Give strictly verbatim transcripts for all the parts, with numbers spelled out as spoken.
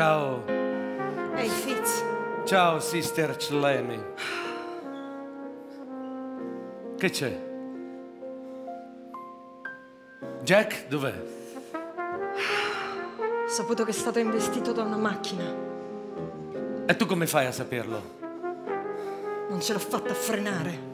Ciao. Ehi, hey, Fizz. Ciao, sister Chillemi. Che c'è? Jack, dov'è? Ho saputo che è stato investito da una macchina. E tu come fai a saperlo? Non ce l'ho fatta a frenare.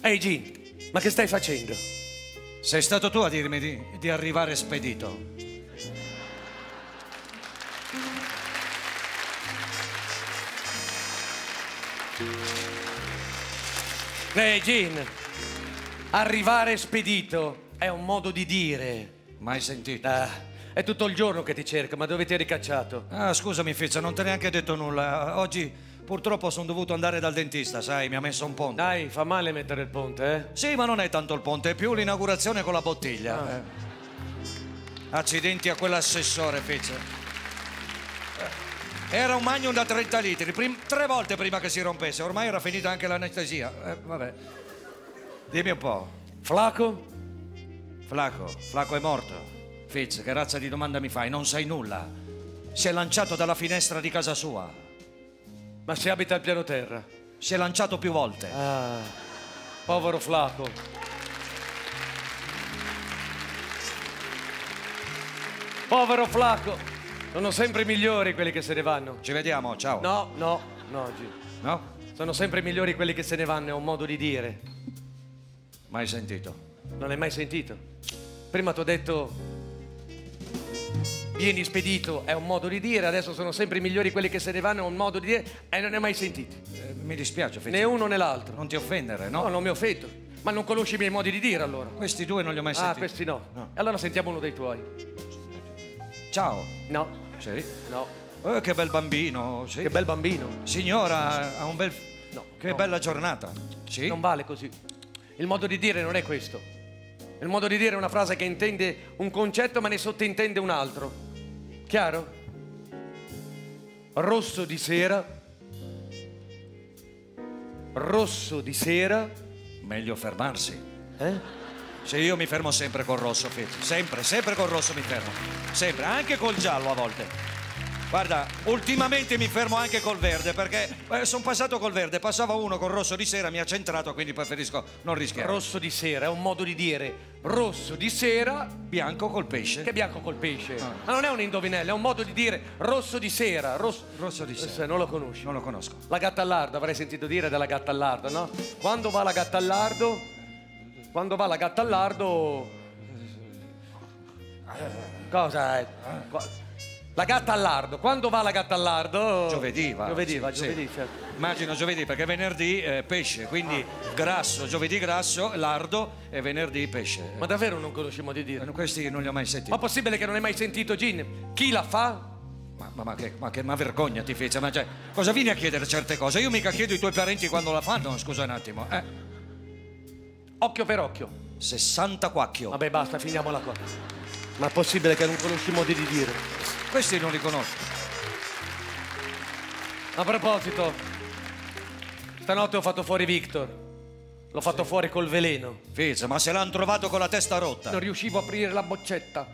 Ehi, hey Gin, ma che stai facendo? Sei stato tu a dirmi di, di arrivare spedito. Ehi, hey Gin, arrivare spedito è un modo di dire. Mai sentito? Ah. È tutto il giorno che ti cerca, ma dove ti hai ricacciato? Ah, scusami Fizz, non te ne ho neanche detto nulla. Oggi purtroppo sono dovuto andare dal dentista, sai, mi ha messo un ponte. Dai, fa male mettere il ponte, eh? Sì, ma non è tanto il ponte, è più l'inaugurazione con la bottiglia. Ah. Eh. Accidenti a quell'assessore, Fizz. Era un magnum da trenta litri, tre volte prima che si rompesse, ormai era finita anche l'anestesia. Eh, vabbè. Dimmi un po'. Flaco? Flaco, Flaco è morto. Fizz, che razza di domanda mi fai? Non sai nulla. Si è lanciato dalla finestra di casa sua. Ma si abita al piano terra? Si è lanciato più volte. Ah, povero Flaco. Povero Flaco. Sono sempre migliori quelli che se ne vanno. Ci vediamo, ciao. No, no, no, Gin. No? Sono sempre migliori quelli che se ne vanno, è un modo di dire. Mai sentito? Non l'hai mai sentito? Prima ti ho detto... Vieni spedito, è un modo di dire, adesso sono sempre i migliori quelli che se ne vanno, è un modo di dire, e non ne ho mai sentiti. Eh, mi dispiace, Fizz. Né uno né l'altro. Non ti offendere, no? No, non mi offendo. Ma non conosci i miei modi di dire, allora? Questi due non li ho mai sentiti. Ah, questi no. no. Allora sentiamo uno dei tuoi. Ciao. No. Sì? No. Eh, che bel bambino. Sì. Che bel bambino. Signora, ha un bel... No. Che no. Bella giornata. Sì? Non vale così. Il modo di dire non è questo. Il modo di dire è una frase che intende un concetto, ma ne sottintende un altro. Chiaro? Rosso di sera. Rosso di sera. Meglio fermarsi. Eh? Se io mi fermo sempre col rosso, Fizz. Sempre, sempre col rosso mi fermo. Sempre, anche col giallo a volte. Guarda, ultimamente mi fermo anche col verde, perché eh, sono passato col verde, passava uno col rosso di sera, mi ha centrato, quindi preferisco non rischiare. Rosso di sera è un modo di dire... Rosso di sera, bianco col pesce. Che bianco col pesce? Ah. Ma non è un indovinello, è un modo di dire rosso di sera. Rosso, rosso di sera. Non lo conosci? Non lo conosco. La Gattallarda, avrei sentito dire della Gattallarda, no? Quando va la Gattallardo? Quando va la Gattallardo? Cosa è? La Gattallardo, quando va la Gattallardo? Giovedì va. Giovedì va, sì, giovedì, sì. Certo. Immagino giovedì, perché venerdì è pesce, quindi ah. grasso, giovedì grasso, lardo e venerdì pesce. Ma davvero non conosciamo di dire? Ma questi non li ho mai sentiti. Ma possibile che non hai mai sentito, Gin? Chi la fa? Ma, ma, ma che, ma che ma vergogna ti fece, ma cioè, cosa vieni a chiedere certe cose? Io mica chiedo i tuoi parenti quando la fanno, scusa un attimo. Eh. Occhio per occhio. sessantaquacchio. Vabbè basta, finiamola qua. Ma è possibile che non conosci i modi di dire? Questi non li conosco. A proposito, stanotte ho fatto fuori Victor. L'ho fatto sì. fuori col veleno. Fizz, ma se l'hanno trovato con la testa rotta. Non riuscivo a aprire la boccetta.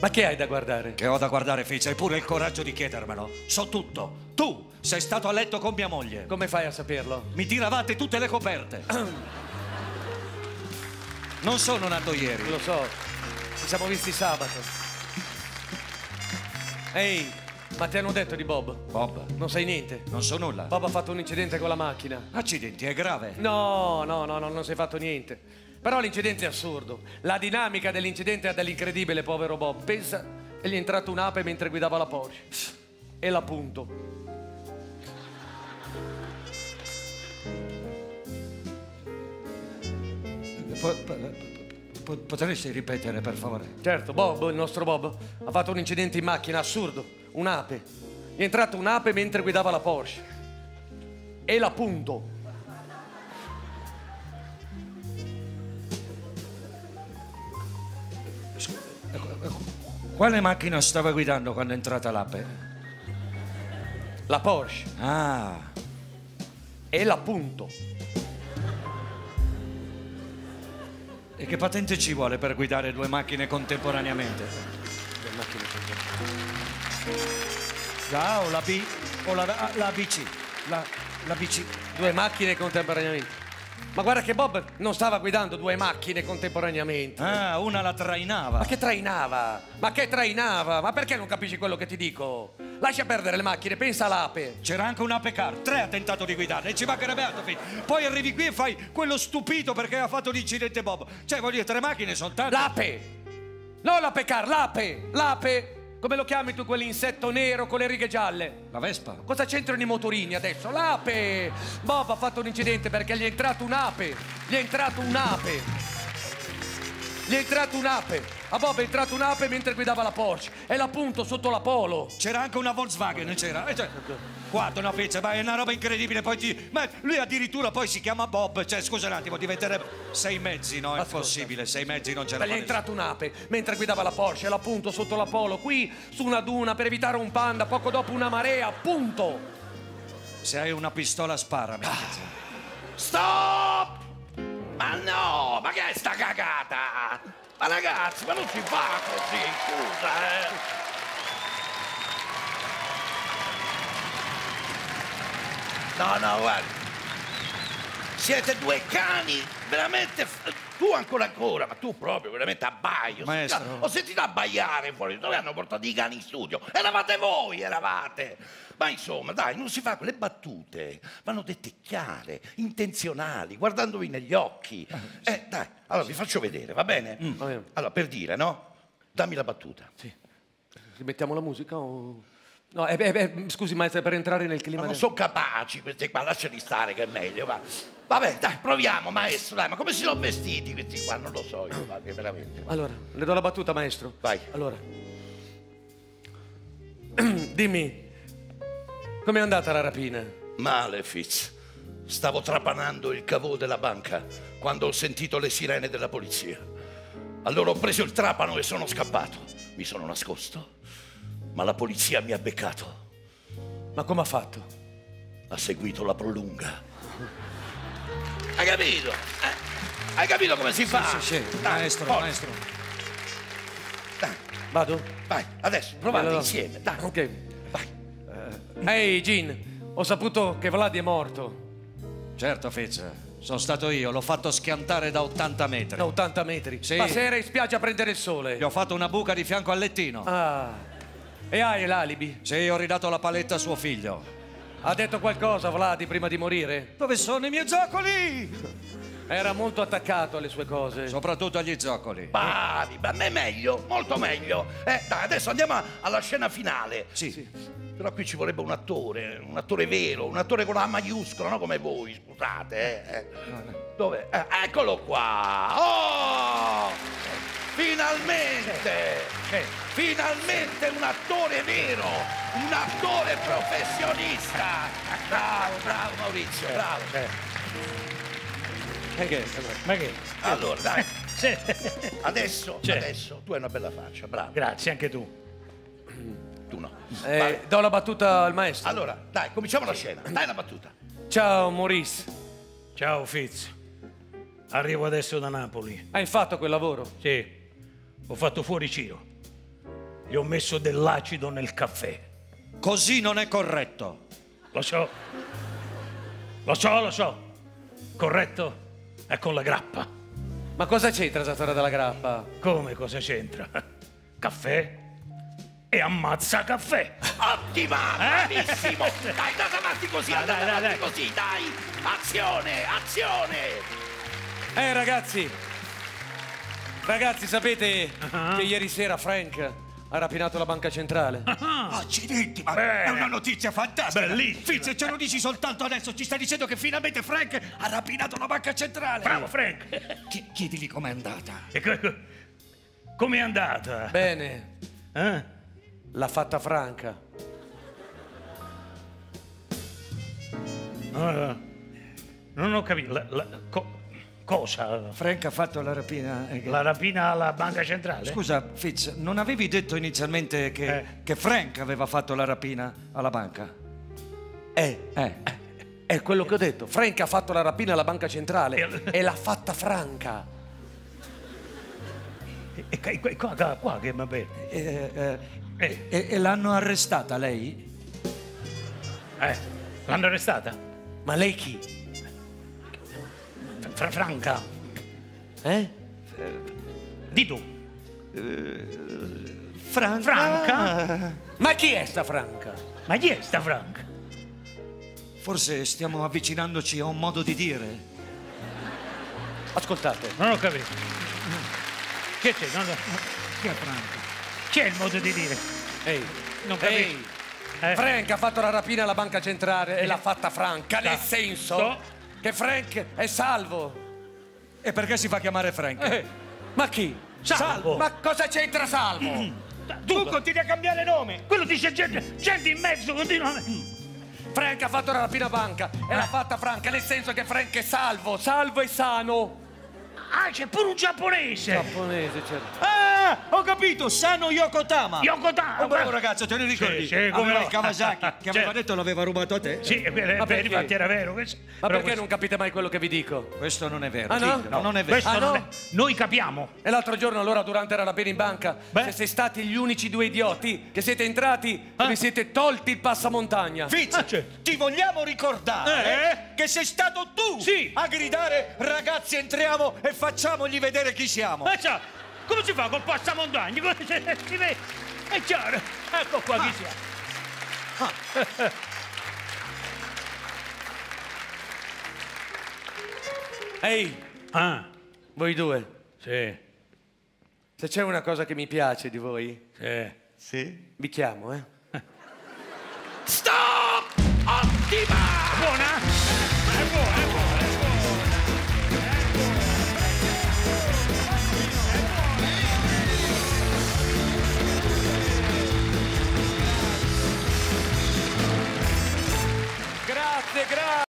Ma che hai da guardare? Che ho da guardare, Fizz? Hai pure il coraggio di chiedermelo. So tutto. Tu sei stato a letto con mia moglie. Come fai a saperlo? Mi tiravate tutte le coperte. Non sono nato ieri. Lo so, ci siamo visti sabato. Ehi, ma ti hanno detto di Bob? Bob? Non sai niente? Non so nulla. Bob ha fatto un incidente con la macchina. Accidenti, è grave? No, no, no, no non si è fatto niente. Però l'incidente è assurdo. La dinamica dell'incidente è dell'incredibile, povero Bob. Pensa, gli è entrata un'ape mentre guidava la Porsche. E l'appunto. Potresti ripetere, per favore? Certo, Bob, il nostro Bob, ha fatto un incidente in macchina, assurdo, un'ape. È entrata un'ape mentre guidava la Porsche. E l'appunto. Quale macchina stava guidando quando è entrata l'ape? La Porsche. Ah. E l'appunto. E che patente ci vuole per guidare due macchine contemporaneamente? Due macchine contemporaneamente. La A o la B o la, la, la B C? La, la B C. Due macchine contemporaneamente. Ma guarda che Bob non stava guidando due macchine contemporaneamente. Ah, una la trainava. Ma che trainava? Ma che trainava? Ma perché non capisci quello che ti dico? Lascia perdere le macchine, pensa all'ape. C'era anche un'ape car, tre ha tentato di guidarla e ci mancherebbe altro. Poi arrivi qui e fai quello stupido perché ha fatto l'incidente Bob. Cioè, voglio dire, tre macchine soltanto. L'ape! Non l'ape car, l'ape! L'ape! Come lo chiami tu quell'insetto nero con le righe gialle? La vespa. Cosa c'entrano i motorini adesso? L'ape! Bob ha fatto un incidente perché gli è entrato un'ape. Gli è entrato un'ape. Gli è entrato un'ape. A Bob è entrata un'ape mentre guidava la Porsche e l'appunto sotto la Polo. C'era anche una Volkswagen, c'era. Cioè, guarda una pezza, ma è una roba incredibile. Poi ti... Ma lui addirittura poi si chiama Bob. Cioè, scusa un attimo, diventerebbe sei mezzi, no? È impossibile, sei mezzi non c'era. Gli è entrata un'ape mentre guidava la Porsche e l'appunto sotto la Polo, qui su una duna per evitare un panda, poco dopo una marea, appunto. Se hai una pistola sparami. Ah. Stop! Ma no, ma che è sta cagata? Ma ragazzi, ma non si fa così, scusa, eh! No, no, guarda. Siete due cani, veramente... Tu ancora ancora, ma tu proprio, veramente abbaio. Maestro. Ho sentito abbaiare fuori, dove hanno portato i cani in studio? Eravate voi, eravate! Ma insomma, dai, non si fa quelle battute. Vanno dette chiare, intenzionali, guardandovi negli occhi. Eh, dai, allora vi faccio vedere, va bene? Mm. Allora, per dire, no? Dammi la battuta. Sì. Rimettiamo la musica o... No, eh, eh, scusi maestro, per entrare nel clima... Ma non sono capaci questi qua, lasciali stare che è meglio, va. Vabbè, dai, proviamo maestro, dai, ma come si sono vestiti questi qua? Non lo so io, va, veramente. Va. Allora, le do la battuta maestro. Vai. Allora. Dimmi. Com'è andata la rapina? Male, Fizz. Stavo trapanando il caveau della banca quando ho sentito le sirene della polizia. Allora ho preso il trapano e sono scappato. Mi sono nascosto, ma la polizia mi ha beccato. Ma come ha fatto? Ha seguito la prolunga. Hai capito? Eh? Hai capito come si sì, fa? Sì, sì, sì. Dai, maestro, poi. maestro. Dai. Vado? Vai, adesso, provate allora. Insieme. Dai. Ok. Ehi, hey, Gin, ho saputo che Vlad è morto. Certo, Fizz, sono stato io, l'ho fatto schiantare da ottanta metri. Da ottanta metri? Sì. Ma se era in spiaggia a prendere il sole. Gli ho fatto una buca di fianco al lettino. Ah. E hai l'alibi? Sì, ho ridato la paletta a suo figlio. Ha detto qualcosa, Vlad, prima di morire? Dove sono i miei zoccoli? Era molto attaccato alle sue cose. Soprattutto agli zoccoli. Bravi, ma a me è meglio, molto meglio. Eh, dai, adesso andiamo alla scena finale. Sì, sì. Però qui ci vorrebbe un attore, un attore vero, un attore con la A maiuscola, non come voi, scusate. Eh. Dove? Eh, eccolo qua! Oh! Finalmente! Finalmente un attore vero! Un attore professionista! Bravo, bravo Maurizio, bravo! Ma che? Ma che? Allora, dai! Adesso, adesso, tu hai una bella faccia, bravo! Grazie, anche tu! Tu no. Eh, do la battuta al maestro. Allora, dai, cominciamo la scena. Dai la battuta. Ciao, Maurice. Ciao, Fizz. Arrivo adesso da Napoli. Hai fatto quel lavoro? Sì. Ho fatto fuori Ciro. Gli ho messo dell'acido nel caffè. Così non è corretto. Lo so. Lo so, lo so. Corretto è con la grappa. Ma cosa c'entra la storia della grappa? Come cosa c'entra? Caffè? e ammazza caffè. Ottima, eh? Bravissimo. Dai, andate avanti così, ah, andate dai, avanti dai. così, dai. Azione, azione. Eh, ragazzi. Ragazzi, sapete uh-huh. che ieri sera Frank... ha rapinato la banca centrale. Ah, accidenti, ma bene. È una notizia fantastica. Bellissima. Fizz, ce lo dici soltanto adesso, ci sta dicendo che finalmente Frank ha rapinato la banca centrale. Bravo, Frank. Ch chiedili com'è andata. Com'è andata? Bene. Eh? L'ha fatta franca. No, no, non ho capito. La, la, co Cosa? Frank ha fatto la rapina... Eh, che... La rapina alla banca centrale? Scusa, Fitz, non avevi detto inizialmente che, eh. che Frank aveva fatto la rapina alla banca? Eh, eh, è quello che ho detto. Frank ha fatto la rapina alla banca centrale eh. e l'ha fatta franca. E, e qua, qua, qua che va bene. E, eh, eh. e, e l'hanno arrestata, lei? Eh, l'hanno arrestata? Ma lei chi? Fra Franca. Eh? Di tu. Uh, Franca. Franca? Ma chi è sta Franca? Ma chi è sta Franca? Forse stiamo avvicinandoci a un modo di dire. Ascoltate. Non ho capito. Che c'è? Non... Chi è Franca? C'è il modo di dire. Ehi. Non capito. Ehi. Eh. Franca ha fatto la rapina alla banca centrale eh. e l'ha fatta franca. Nel senso... No. Che Frank è salvo. E perché si fa chiamare Frank? Eh, ma chi? Salvo. Salvo. Ma cosa c'entra Salvo? Mm. Tu, tu continui a cambiare nome. Quello dice gente, gente in mezzo continua. Mm. Frank ha fatto la rapina banca e ah. l'ha fatta franca, nel senso che Frank è salvo, salvo e sano. Ah, c'è pure un giapponese. Giapponese, certo. Ah, ho capito, Sano Yokotama. Yokotama. Oh, bravo ragazzo, te ne ricordi? Sì, sì, come no. Il Kawasaki, che certo. aveva detto l'aveva rubato a te. Sì, eh, ma perché? Infatti era vero. Ma Però perché questo... non capite mai quello che vi dico? Questo non è vero. Ah, no? No, non è vero. Ah, no? Non è... Noi capiamo. E l'altro giorno, allora, durante la rapina in banca, Beh. se siete stati gli unici due idioti che siete entrati ah. e vi siete tolti il passamontagna. Fizz, ah, certo. ti vogliamo ricordare eh? che sei stato tu sì. a gridare ragazzi entriamo e facciamogli vedere chi siamo. Eh, ciao. Come si fa col passamontagna? È chiaro. Ecco qua ah. chi siamo. Ah. Ehi, ah. voi due. Sì. Se c'è una cosa che mi piace di voi, sì. Sì. vi chiamo, eh. Stop! Ottima! Buona? È buona, è buona. Grazie, grazie.